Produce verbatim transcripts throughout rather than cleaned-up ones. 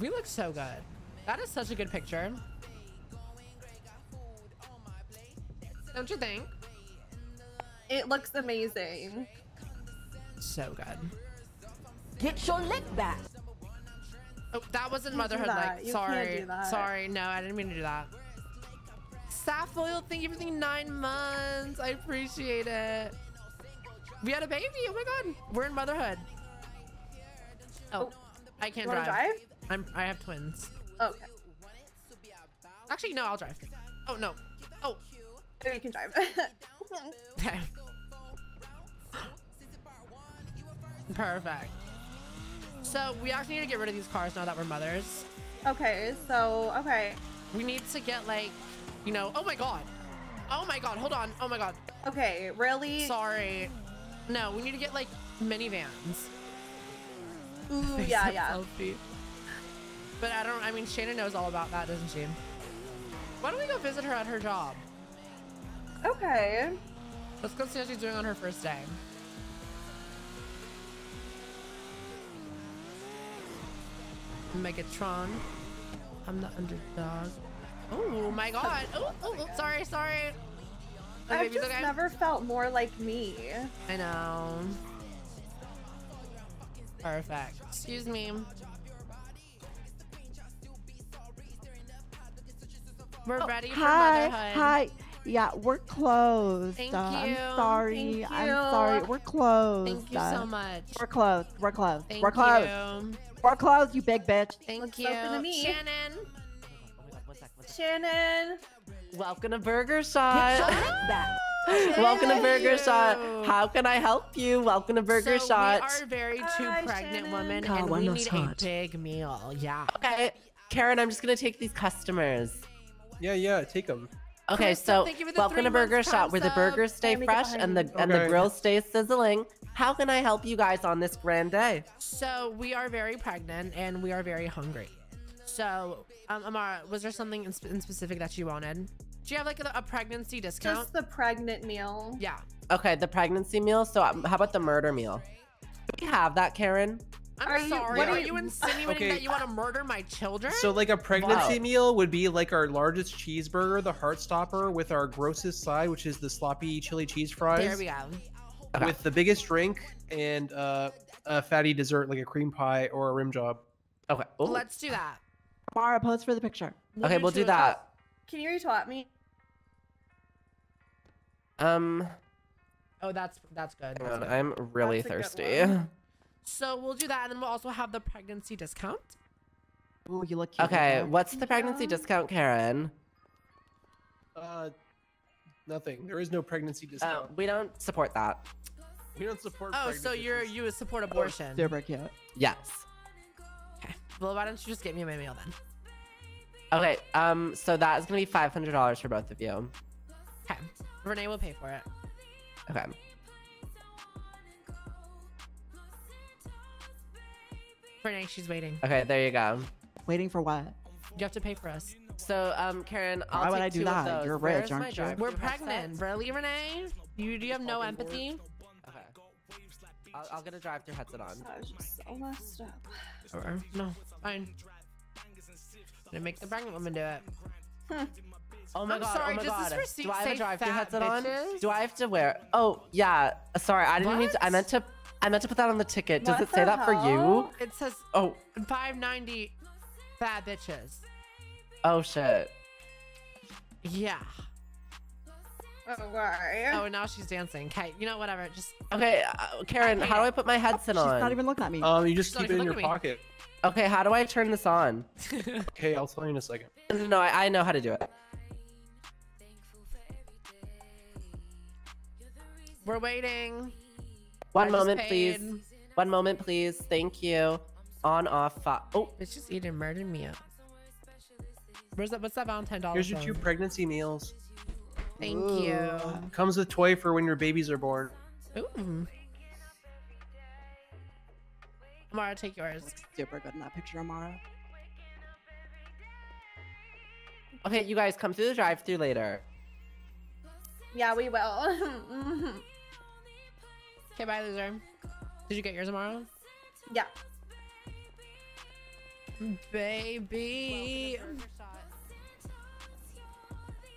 We look so good. That is such a good picture. Don't you think? It looks amazing. So good. Get your leg back. Oh, that wasn't motherhood like. Sorry. Sorry. No, I didn't mean to do that. Safoil, thank you for the nine months. I appreciate it. We had a baby. Oh my god. We're in motherhood. Oh, oh. I can't drive. drive. I'm. I have twins. Oh, okay. Actually, no. I'll drive. Oh no. Oh. Maybe you can drive. Okay. Perfect. So we actually need to get rid of these cars now that we're mothers. Okay. So okay. We need to get like, you know. Oh my god. Oh my god. Hold on. Oh my god. Okay. Really? Sorry. No. We need to get like minivans. Ooh, yeah, yeah. Selfie. But I don't, I mean, Shannon knows all about that, doesn't she? Why don't we go visit her at her job? Okay. Let's go see how she's doing on her first day. Megatron. I'm the underdog. Oh my god. Oh, oh, oh, sorry, sorry. My I've just okay. never felt more like me. I know. Perfect. Excuse me. We're oh, ready for hi, motherhood. Hi. Yeah, we're closed. Thank uh, you. I'm sorry. Thank you. I'm sorry. We're closed. Thank you uh, so much. We're closed. We're closed. Thank we're closed. You. We're closed, you big bitch. Thank Let's you. To me. Shannon. Oh God, Shannon. Welcome to Burger Shot. Get your back. Thank Welcome to Burger you. Shot. How can I help you? Welcome to Burger so Shot. We are very two Hi, pregnant Shannon. Women, God, and we need hot. A big meal. Yeah. Okay, Karen, I'm just gonna take these customers. Yeah, yeah, take them. Okay, so welcome to Burger Shot, where the burgers stay fresh and the okay. and the grill stays sizzling. How can I help you guys on this grand day? So we are very pregnant and we are very hungry. So, um, Amara, was there something in, sp in specific that you wanted? Do you have like a, a pregnancy discount? Just the pregnant meal. Yeah. Okay, the pregnancy meal. So um, how about the murder meal? Do we have that, Karen? I'm are sorry. You, what are you insinuating okay. that you want to murder my children? So like a pregnancy wow. meal would be like our largest cheeseburger, the heart stopper, with our grossest side, which is the sloppy chili cheese fries. There we go. Okay. With the biggest drink and uh, a fatty dessert like a cream pie or a rim job. Okay. Ooh. Let's do that. Mara, pose for the picture. We'll okay, do we'll do that. Up. Can you retweet me? Um. Oh, that's that's good. That's on, good. I'm really that's thirsty. So we'll do that, and then we'll also have the pregnancy discount. Ooh, you look cute. Okay, what's the pregnancy yeah. discount, Karen? Uh, nothing. There is no pregnancy discount. Oh, we don't support that. We don't support. Oh, so you're you support abortion? Oh, super cute. Yes. Okay. Well, why don't you just get me my meal then? Okay. Um. So that is gonna be five hundred dollars for both of you. Okay. Renee will pay for it. Okay. Renee, she's waiting. Okay, there you go. Waiting for what? You have to pay for us. So, um, Karen, I'll Why would I do that? You're rich, aren't you? We're pregnant. Really, Renee? You do you have no empathy? Okay. I'll, I'll get a drive-thru headset on. I was just so messed up. Or, no, fine. I'm gonna make the pregnant woman do it. Hmm. Oh my I'm god, sorry, oh my god. Do I have a drive-thru headset bitches? On? Do I have to wear? Oh, yeah. Sorry, I didn't what? mean to. I meant to. I meant to put that on the ticket. Does what it say that hell? For you? It says oh five ninety fat bitches. Oh shit. Yeah. Oh, why? Oh, now she's dancing. Kate, you know whatever. Just okay, uh, Karen. How do I put my headset oh, on? She's not even looking at me. Um, you just she's keep it in your pocket. Okay, how do I turn this on? Okay, I'll tell you in a second. No, no I, I know how to do it. We're waiting. One I moment, please. One moment, please. Thank you. On, off. Oh, it's just eating murder meal. Where's that? What's that Valentine dollar? Here's your two pregnancy meals. Thank Ooh. You. Comes with toy for when your babies are born. Ooh. Amara, take yours. Looks super good in that picture, Amara. Okay, you guys come through the drive-thru later. Yeah, we will. Okay, bye, loser. Did you get yours tomorrow? Yeah. Baby. Well, Burger Shot.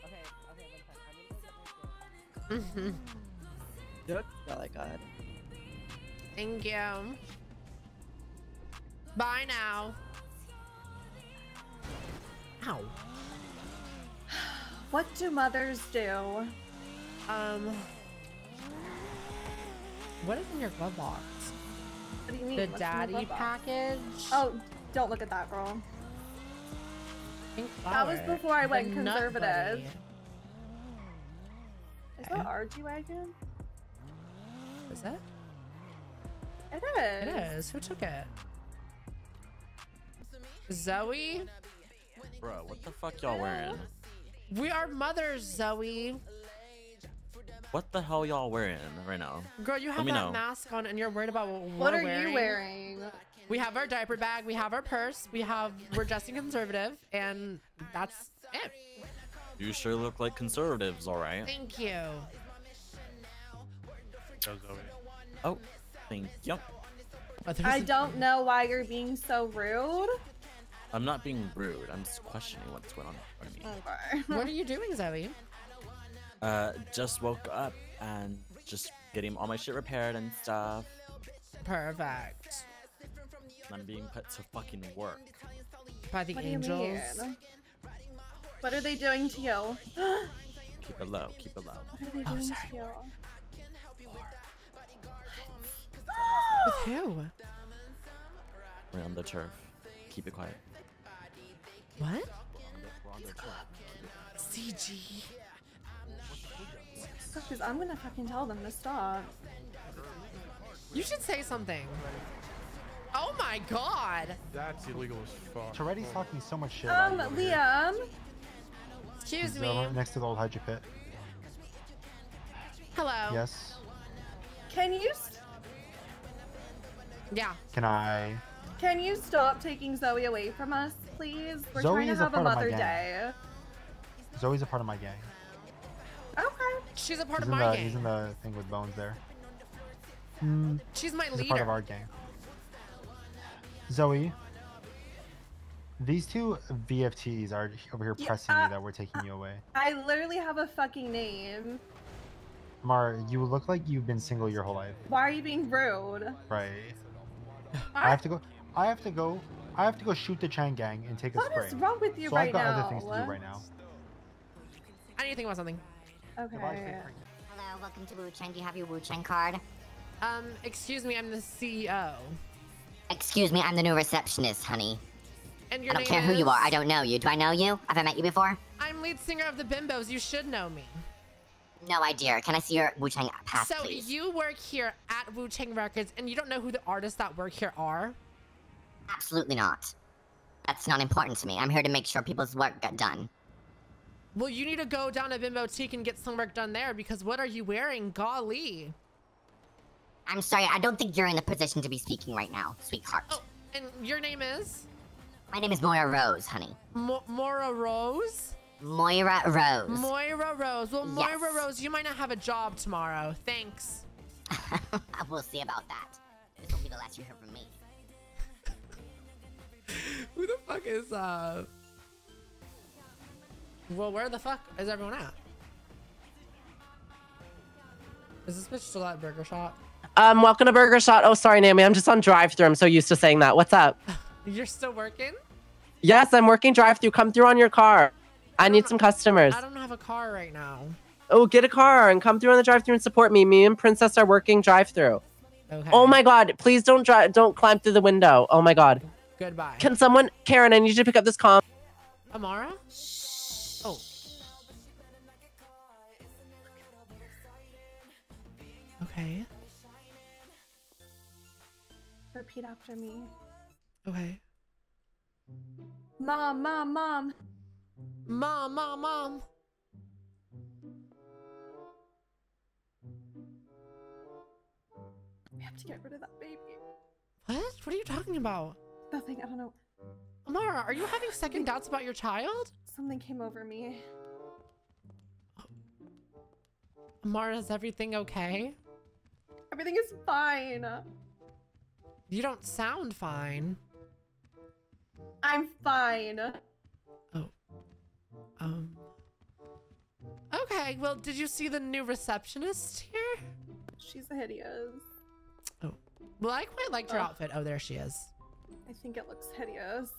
Okay, okay, one time. I'm gonna go get this. Oh my god. Thank you. Bye now. Ow. What do mothers do? Um. What is in your glove box? What do you mean? The What's daddy package? Oh, don't look at that, girl. That was before I went the conservative. Is that R G wagon? Is that? It is. It is. Who took it? Zoe? Bro, what the fuck y'all wearing? We are mothers, Zoe. What the hell y'all wearing right now? Girl, you have that mask on and you're worried about what we're What are wearing. you wearing? We have our diaper bag, we have our purse, we have, we're dressing conservative, and that's it. You sure look like conservatives, all right. Thank you. Oh, thank you. I don't know why you're being so rude. I'm not being rude. I'm just questioning what's going on with me. Okay. What are you doing, Zoe? Uh, just woke up and just getting all my shit repaired and stuff. Perfect. I'm being put to fucking work by the what angels. What are they doing to you? Keep it low. Keep it low. What are they doing oh, sorry. to you? Oh! With who? We're on the turf. Keep it quiet. What? We're on the, we're on the turf. C G. Because I'm gonna fucking tell them to stop. You should say something. Oh my god! That's illegal as fuck. Toretti's talking so much shit. Um, Liam. Here. Excuse He's me. Over next to the old hydro pit. Hello. Yes. Can you? St yeah. Can I? Can you stop taking Zoe away from us, please? We're Zoe trying to have a, a Mother Day. Zoe's a part of my gang. Okay. She's a part he's of my the, gang. He's in the thing with Bones there. Mm. She's my she's leader. She's part of our gang. Zoe, these two V F Ts are over here yeah, pressing uh, me that we're taking uh, you away. I literally have a fucking name. Mar, you look like you've been single your whole life. Why are you being rude? Right. Why? I have to go. I have to go. I have to go shoot the Chang gang and take a what spray. What is wrong with you so right I've got now? Other things to do right now. I need to think about something. Okay. Hello, welcome to Wuchang. Do you have your Wuchang card? Um, excuse me, I'm the C E O. Excuse me, I'm the new receptionist, honey. And your I don't name care is... who you are. I don't know you. Do I know you? Have I met you before? I'm lead singer of the Bimbos. You should know me. No idea. Can I see your Wuchang pass, So please? You work here at Wuchang Records, and you don't know who the artists that work here are? Absolutely not. That's not important to me. I'm here to make sure people's work got done. Well, you need to go down to Bimboutique and get some work done there, because what are you wearing? Golly. I'm sorry, I don't think you're in the position to be speaking right now, sweetheart. Oh, and your name is? My name is Moira Rose, honey. Mo Moira Rose? Moira Rose. Moira Rose. Well, Moira yes. Rose, you might not have a job tomorrow. Thanks. We'll see about that. This will be the last you hear from me. Who the fuck is, uh... Well, where the fuck is everyone at? Is this bitch still at Burger Shot? Um, welcome to Burger Shot. Oh, sorry, Naomi. I'm just on drive-thru. I'm so used to saying that. What's up? You're still working? Yes, I'm working drive-thru. Come through on your car. I, I need some customers. I don't have a car right now. Oh, get a car and come through on the drive-thru and support me. Me and Princess are working drive-thru. Okay. Oh my God! Please don't drive. Don't climb through the window. Oh my God. Goodbye. Can someone, Karen? I need you to pick up this com. Amara. Oh. Okay. Repeat after me. Okay. Mom, mom, mom. Mom, mom, mom. We have to get rid of that baby. What? What are you talking about? Nothing. I don't know. Amara, are you having second doubts about your child? Something came over me. Amara, is everything okay? Everything is fine. You don't sound fine. I'm fine. Oh. Um. Okay, well, did you see the new receptionist here? She's hideous. Oh. Well, I quite liked your oh. outfit. Oh, there she is. I think it looks hideous.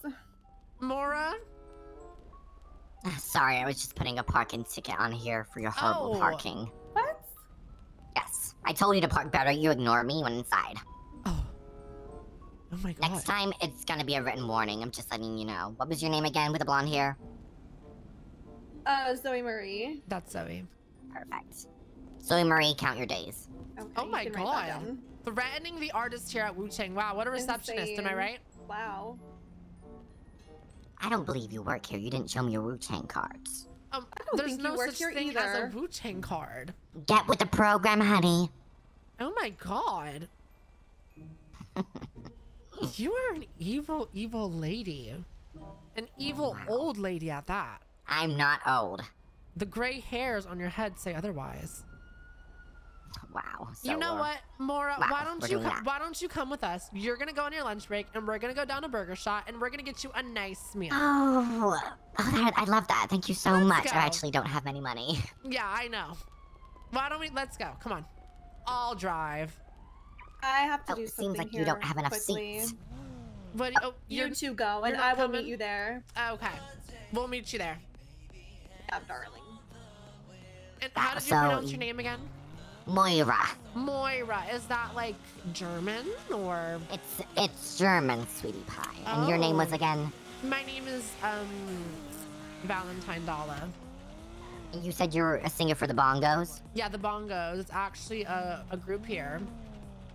Mora? Uh, sorry, I was just putting a parking ticket on here for your horrible oh. parking. What? Yes. I told you to park better. You ignored me when inside. Oh. Oh my god. Next time, it's gonna be a written warning. I'm just letting you know. What was your name again with the blonde hair? Uh, Zoe Marie. That's Zoe. Perfect. Zoe Marie, count your days. Okay, oh my god. Threatening the artist here at Wuchang. Wow, what a receptionist. Insane. Am I right? Wow. I don't believe you work here. You didn't show me your Wuchang cards. Um, I don't there's think no you work such here thing either. As a Wuchang card. Get with the program, honey. Oh my god. You are an evil, evil lady. An evil oh, wow. old lady at that. I'm not old. The gray hairs on your head say otherwise. Wow. So you know what, Mora? Wow, why don't you come, why don't you come with us? You're gonna go on your lunch break, and we're gonna go down to Burger Shot, and we're gonna get you a nice meal. Oh, oh I love that. Thank you so let's much. Go. I actually don't have any money. Yeah, I know. Why don't we? Let's go. Come on. I'll drive. I have to oh, do something here. It seems like you don't have enough quickly. Seats. What? Oh, you two go, and I will coming? Meet you there. Okay, we'll meet you there. Yeah, darling. And how did you so, pronounce your name again? Moira. Moira, is that like German or? It's it's German, sweetie pie. Oh. And your name was again? My name is um Valentine Dalla. You said you were a singer for the Bongos? Yeah, the Bongos. It's actually a, a group here.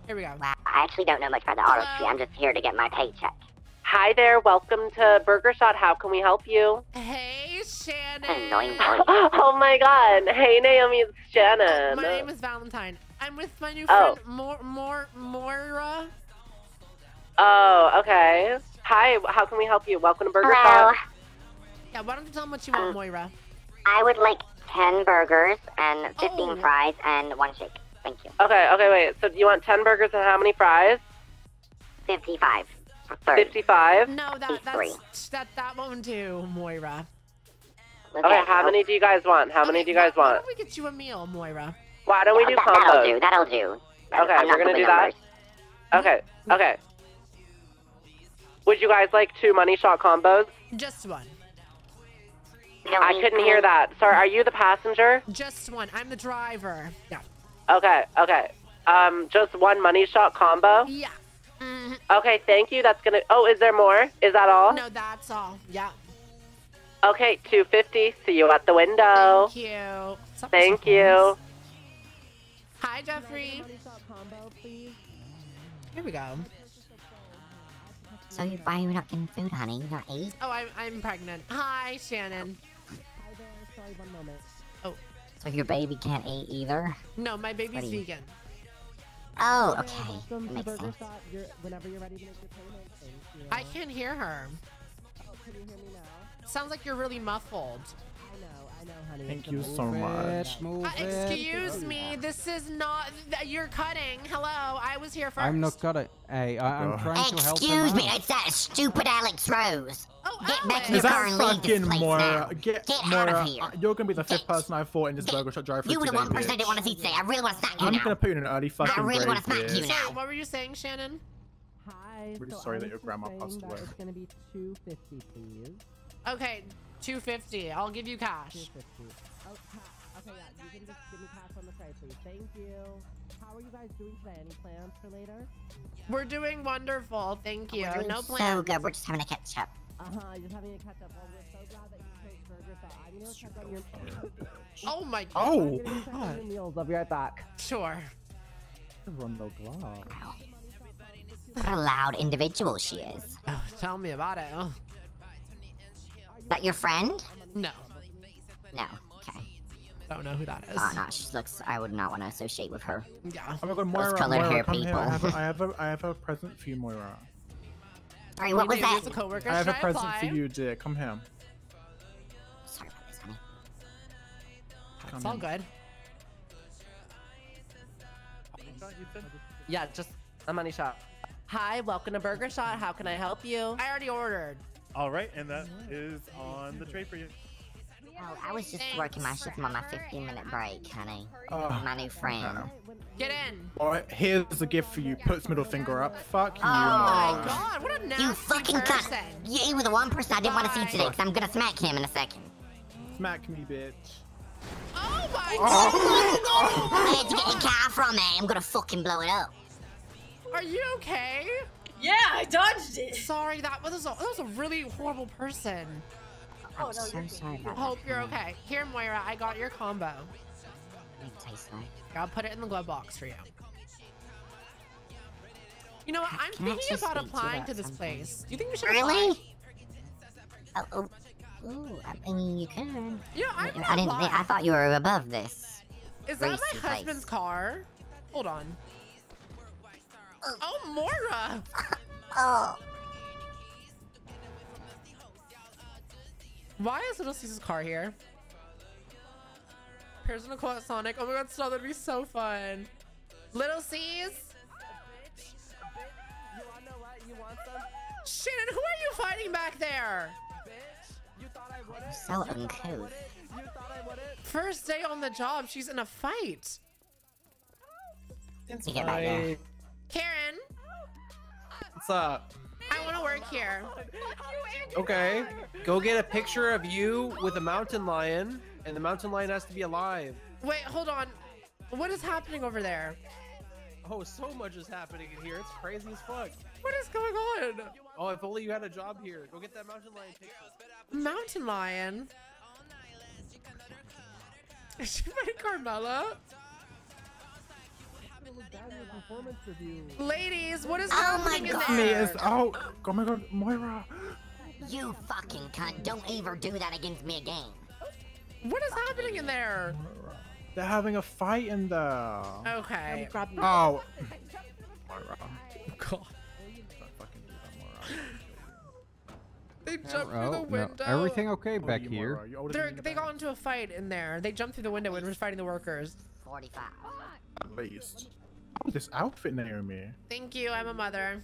Here we go. Wow, I actually don't know much about the artistry. I'm just here to get my paycheck. Hi there, welcome to Burger Shot. How can we help you? Hey, Shannon. Oh my god. Hey, Naomi, it's Shannon. My name is Valentine. I'm with my new friend, oh. Mor Mor Moira. Oh, okay. Hi, how can we help you? Welcome to Burger Hello. Shot. Yeah, why don't you tell them what you want, um, Moira? I would like ten burgers and fifteen oh. fries and one shake. Thank you. Okay, okay, wait. So you want ten burgers and how many fries? fifty-five. fifty-five? No, that, that's, that that won't do, Moira. Okay, how many do you guys want? How okay, many do you guys why, want? Why don't we get you a meal, Moira? Why don't yeah, we do that, combos? That'll do, that'll do. Okay, I'm we're gonna do numbers. That? Okay, okay. Would you guys like two money shot combos? Just one. No, I couldn't hear that. Sorry, are you the passenger? Just one, I'm the driver. Yeah. Okay, okay. Um, just one money shot combo? Yeah. Mm-hmm. Okay, thank you. That's gonna. Oh, is there more? Is that all? No, that's all. Yeah. Okay, two fifty. See you at the window. Thank you. Something thank something you. Nice. Hi, Jeffrey. Here we go. So you why you're not getting food, honey? You're not eating. Oh, I'm I'm pregnant. Hi, Shannon. Hi there. Sorry, one moment. Oh. So your baby can't eat either? No, my baby's you... vegan. Oh, okay. That makes sense. I can't hear her. Oh, can you hear me now? Sounds like you're really muffled. I know, I know, honey. Thank you so much. Uh, excuse me, this is not. You're cutting. Hello, I was here first. I'm not cutting. Hey, I, I'm trying to help you. Excuse me, it's that stupid Alex Rose. Oh, get back to the car and leave this place now. Get, get Mora, out of here. You're gonna be the fifth person I fought in this Burger Shot drive for today. You were the one person bitch. I didn't want to see today. I really want to smack you I'm now. I'm gonna put you in an early fucking grave. I really want to smack you now. So, what were you saying, Shannon? Hi. I'm really so sorry that your grandma passed away. It's gonna be two fifty, please. Okay, two fifty. I'll give you cash. Oh, okay, yeah, you can just give me cash on the side, please. Thank you. How are you guys doing today? Any plans for later? We're doing wonderful. Thank you. Oh, no plans. So good. We're just having a catch up. Uh-huh, just having to catch up. Well, we're so glad that you chose Burger Shot. I know check on your oh my god. Oh. Oh. Meals. I'll be right back. Sure. Rondo Glow. What a loud individual she is. Oh, tell me about it. Oh. Is that your friend? No. No. Okay. I don't know who that is. Oh no, she looks. I would not want to associate with her. Yeah. Oh my god, Moira. Those colored Moira, hair people. Here. I have a, I have a, I have a present for you, Moira. All right, what was that? I have a present for you, dear. Come here. Sorry about this, honey. It's all good. Yeah, just a money shot. Hi, welcome to Burger Shot. How can I help you? I already ordered. All right, and that is on the tray for you. Oh, I was just Thanks working my shift on my fifteen minute break, honey. Oh, my new friend. Get in. All right, here's a gift for you. Puts middle finger up. Fuck you. Oh my god, what a nasty You fucking person. Cunt. You, you were the one person I didn't Bye. want to see today, because I'm going to smack him in a second. Smack me, bitch. Oh my god. Oh. I had to get the car from it. I'm going to fucking blow it up. Are you okay? Yeah, I dodged it. Sorry, that was a, that was a really horrible person. Oh, no, so you're sorry about Hope that. You're okay. Here, Moira, I got your combo. It tastes like. I'll put it in the glove box for you. You know what? I'm thinking about applying to, to this something. place. Do you think we should really? apply? Oh, oh, ooh, I mean, you can. You know, I'm I, I didn't. Think, I thought you were above this. Is that my husband's place. car? Hold on. Oh, oh Moira. Oh. Why is Little Caesar's car here? Pairs in a quad Sonic. Oh my god, stop. That'd be so fun. Little C's? Shannon, who are you fighting back there? I'm so uncouth. First day on the job, she's in a fight. It's get back there. Karen? What's up? I want to work here. Okay, go get a picture of you with a mountain lion, and the mountain lion has to be alive. Wait, hold on. What is happening over there? Oh, so much is happening in here. It's crazy as fuck. What is going on? Oh, if only you had a job here. Go get that mountain lion picture. Mountain lion? Is she fighting Carmella? Ladies, what is oh happening in there? Is, oh, oh my god, Moira. You fucking cunt. Don't ever do that against me again. What is fucking happening in there? Moira. They're having a fight in there. Okay. Oh. Moira. God. They jumped through the window. No, everything okay back oh, here? They're, they got into a fight in there. They jumped through the window and were fighting the workers. forty-five. At least. Oh, this outfit, Naomi. Thank you. I'm a mother.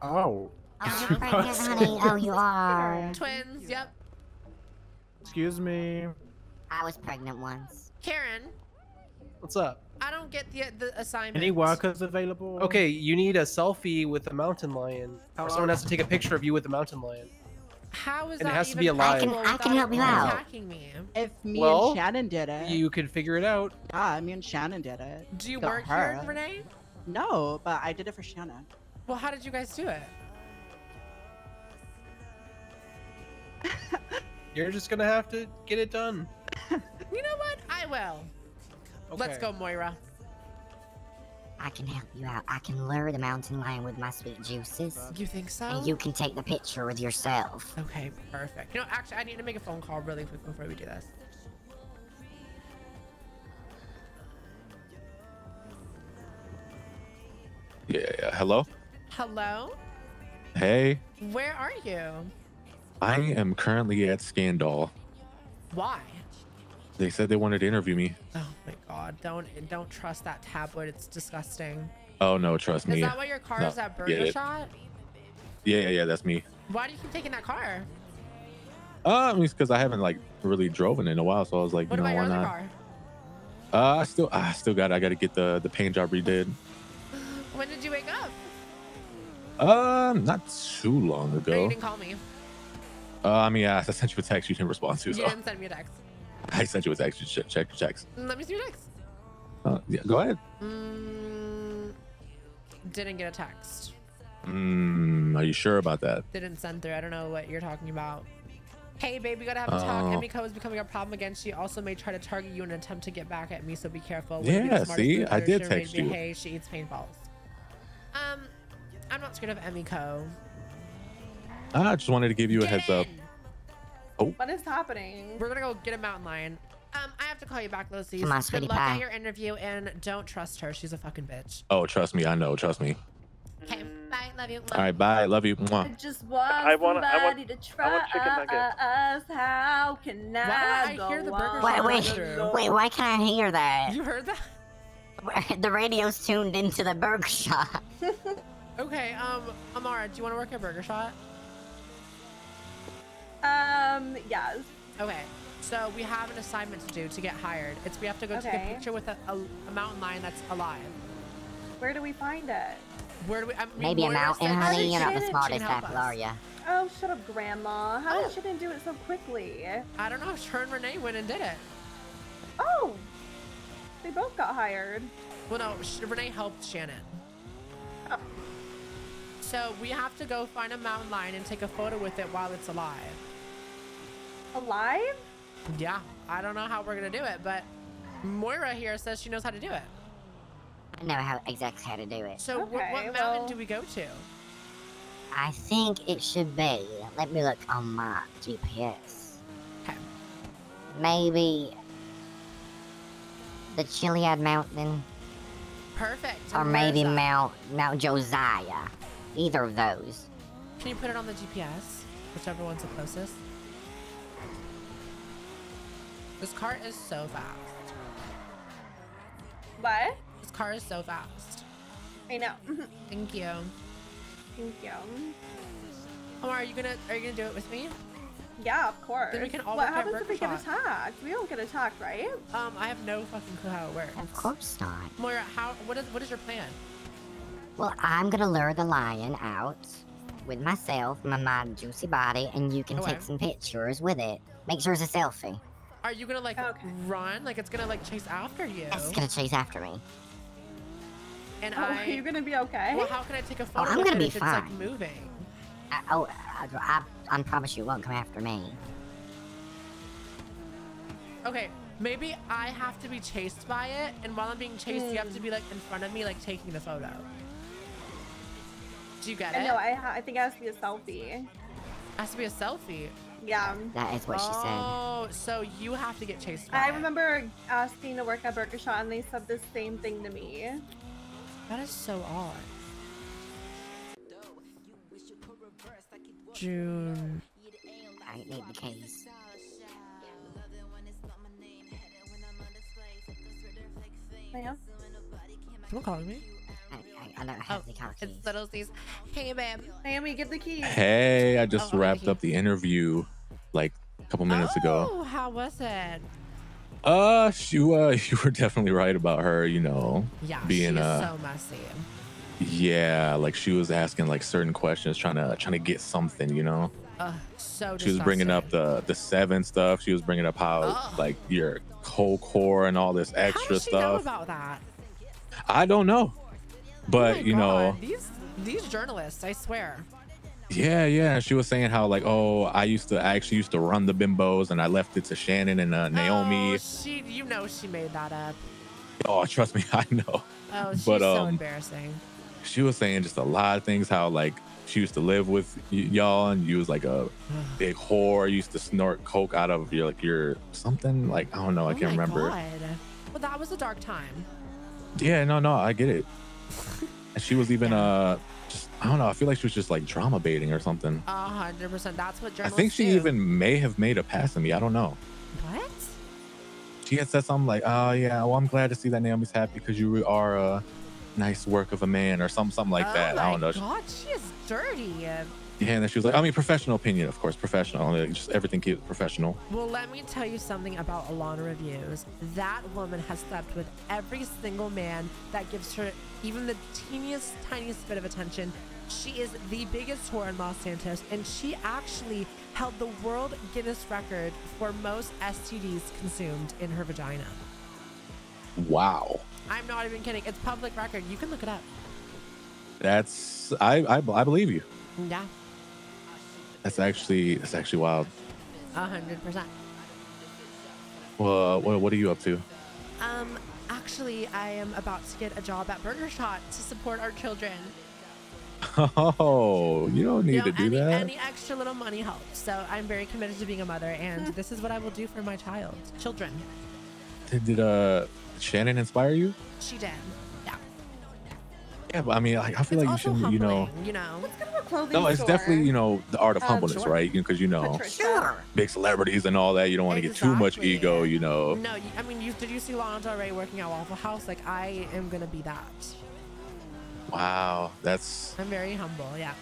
Oh. Oh, you're pregnant, honey. Oh, you are. Twins. Yep. Excuse me. I was pregnant once. Karen. What's up? I don't get the, the assignment. Any workers available? Okay, you need a selfie with a mountain lion. Or someone has to take a picture of you with a mountain lion. How is and that? It has even to be alive. I can, I can help you out. Me. If me well, and Shannon did it, you could figure it out. Yeah, me and Shannon did it. Do you Got work her. here, Renee? No, but I did it for Shannon. Well, how did you guys do it? You're just gonna have to get it done. You know what? I will. Okay. Let's go, Moira. I can help you out. I can lure the mountain lion with my sweet juices. You think so? And you can take the picture with yourself. Okay, perfect. You know, actually, I need to make a phone call really quick before we do this. Yeah, yeah. Hello? Hello? Hey. Where are you? I am currently at Scandal. Why? They said they wanted to interview me. Oh my god, don't don't trust that tablet. It's disgusting. Oh no, trust me. Is that why your car no, is at Burger Shot? Yeah, yeah, yeah, that's me. Why do you keep taking that car? Uh, I mean, it's because I haven't like really driven in a while, so I was like, what you know, why not? Car? Uh, I still, I still got, I got to get the the paint job redid. When did you wake up? Uh, not too long ago. No, you didn't call me. Uh, I mean, I, I sent you a text you didn't respond to. So. You didn't send me a text. I sent you with extra check, check, checks. Let me see your text. Uh, yeah, go ahead. Mm, didn't get a text. Mm, are you sure about that? Didn't send through. I don't know what you're talking about. Hey, babe, we gotta have a talk. Uh, Emiko is becoming a problem again. She also may try to target you in an attempt to get back at me, so be careful. We'll yeah, be see, I did sure text you. Hey, she eats paintballs. Um, I'm not scared of Emiko. I just wanted to give you get a heads in. up. Oh. What is happening? We're gonna go get a mountain lion. Um, I have to call you back, Lucy. Come on, Good luck pie. at your interview, and don't trust her. She's a fucking bitch. Oh, trust me. I know. Trust me. Okay. Bye. Love you. Love All right. Bye. Love you. I just want I wanna, somebody I want, to try I want chicken us. How can why I, I go hear the burger wait, wait, wait, why can't I hear that? You heard that? The radio's tuned into the Burger Shot. Okay. Um, Amara, do you want to work at Burger Shot? Um, yes. Okay. So we have an assignment to do to get hired. It's we have to go okay. take a picture with a, a, a mountain lion that's alive. Where do we find it? Where do we? I mean, Maybe a mountain, honey. You're not the smartest apple, are ya? Oh, shut up, Grandma. How oh. did she didn't do it so quickly? I don't know. Her and Renee went and did it. Oh, they both got hired. Well, no, Renee helped Shannon. Oh. So we have to go find a mountain lion and take a photo with it while it's alive. Alive? Yeah, I don't know how we're gonna do it, but Moira here says she knows how to do it. I know how exactly how to do it. So okay, what, what mountain well, do we go to? I think it should be. Let me look on my G P S. Okay. Maybe the Chiliad Mountain. Perfect. Or maybe Mount Mount Josiah. Either of those. Can you put it on the G P S? Whichever one's the closest. This car is so fast. What? This car is so fast. I know. Thank you. Thank you. Amara, are you gonna are you gonna do it with me? Yeah, of course. Then we can all. What happens if we get attacked? We don't get attacked, right? Um, I have no fucking clue how it works. Of course not. Moira, how? What is what is your plan? Well, I'm gonna lure the lion out with myself, my, my juicy body, and you can okay. take some pictures with it. Make sure it's a selfie. Are you gonna like okay. run? Like it's gonna like chase after you? It's gonna chase after me. And oh, I. Are you gonna be okay? Well, how can I take a photo? Oh, I'm gonna be if fine. It's like moving. I, oh, I, I, I promise you won't come after me. Okay, maybe I have to be chased by it, and while I'm being chased, mm. you have to be like in front of me, like taking the photo. Do you get I it? No, I, I think it has to be a selfie. It has to be a selfie. Yeah. That is what oh, she said. Oh, so you have to get chased by I it. remember asking to work at Burger Shot, and they said the same thing to me. That is so odd. June. I need the case. Someone calling me? I, I, I don't have oh, the car keys. It's little C's. Hey, babe. Naomi, get the keys. Hey, I just oh, wrapped the up the interview like a couple minutes oh, ago. Oh, how was it? Uh, you, uh, you were definitely right about her, you know. Yeah, being, she is uh, so messy. Yeah, like she was asking like certain questions, trying to trying to get something, you know. Uh, so she was bringing up the the seven stuff. She was bringing up how oh. like your whole core and all this extra how does she stuff. Know about that? I don't know, but oh you God. know these these journalists, I swear. Yeah, yeah. She was saying how like, oh, I used to I actually used to run the bimbos, and I left it to Shannon and uh, Naomi. Oh, she, you know, she made that up. Oh, trust me, I know. Oh, she's but, um, so embarrassing. She was saying just a lot of things, how like she used to live with y'all and you was like a big whore, you used to snort coke out of your like your something like I don't know, I oh can't my remember. God. Well, that was a dark time. Yeah, no, no, I get it. And she was even yeah. uh just I don't know, I feel like she was just like drama baiting or something. A hundred percent. That's what journalists I think she do. even may have made a pass at me. I don't know. What? She had said something like, oh yeah, well I'm glad to see that Naomi's happy because you are uh nice work of a man or something, something like oh that. I don't know. God, she is dirty. Yeah, and then she was like, I mean, professional opinion, of course, professional. Like, just everything keeps professional. Well, let me tell you something about Alana Reviews. That woman has slept with every single man that gives her even the teeniest, tiniest bit of attention. She is the biggest whore in Los Santos, and she actually held the world Guinness record for most S T Ds consumed in her vagina. Wow. I'm not even kidding. It's public record. You can look it up. That's I I, I believe you. Yeah. That's actually that's actually wild. A hundred percent. Well, what what are you up to? Um, actually, I am about to get a job at Burger Shot to support our children. Oh, you don't need you know, to do any, that. Any extra little money helps. So I'm very committed to being a mother, and this is what I will do for my child, children. Did, did uh. Shannon inspire you? She did. Yeah. Yeah, but I mean, like, I feel it's like you should, you know. You know. Let's go to a clothing store. No, it's definitely, you know, the art of uh, humbleness, Jordan. right? Because you know, sure. big celebrities and all that. You don't want to exactly. get too much ego, you know. No, I mean, you, did you see Lana Del Rey working at Waffle House? Like, I am gonna be that. Wow, that's. I'm very humble. Yeah.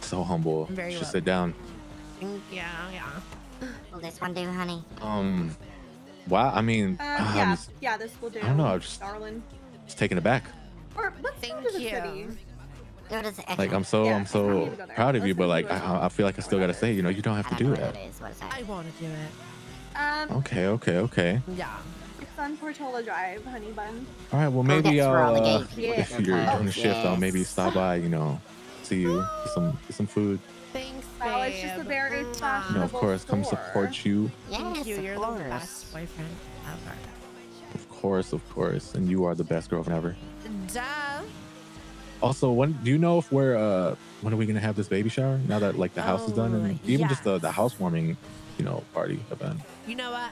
So humble. I'm very. Just sit down. Yeah, yeah. Will this one do, honey? Um, wow. I mean, uh, um, yeah, yeah, this will do. I don't know. I'm just, just taking it back. Or let's Thank go to the you. City. Go to the like I'm so, yeah, I'm so proud of let's you, but like I, I feel like I still gotta say, you know, you don't have to do that. I want to do it. Um. Okay, okay, okay. Yeah. It's on Portola Drive, honey bun. All right, well maybe oh, uh, if you're oh, doing a shift, yes. I'll maybe stop by, you know, see you, get some, get some food. Thanks, babe. Well, it's just a very fashionable You know, of course, store. Come support you. Yes, Thank you. You're course. the best boyfriend ever. Of course, of course, and you are the best girlfriend ever. Duh. Also, when do you know if we're uh when are we gonna have this baby shower? Now that like the house oh, is done, and even yes. just the the housewarming, you know, party event. You know what?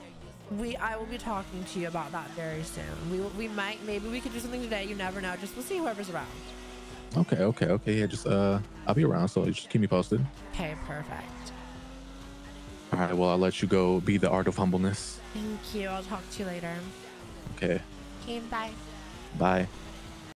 We, I will be talking to you about that very soon. We, we might, maybe we could do something today. You never know. Just we'll see whoever's around. Okay, okay, okay. Yeah, just uh, I'll be around, so just keep me posted. Okay, perfect. All right. Well, I'll let you go. Be the art of humbleness. Thank you. I'll talk to you later. Okay. Okay. Bye. Bye.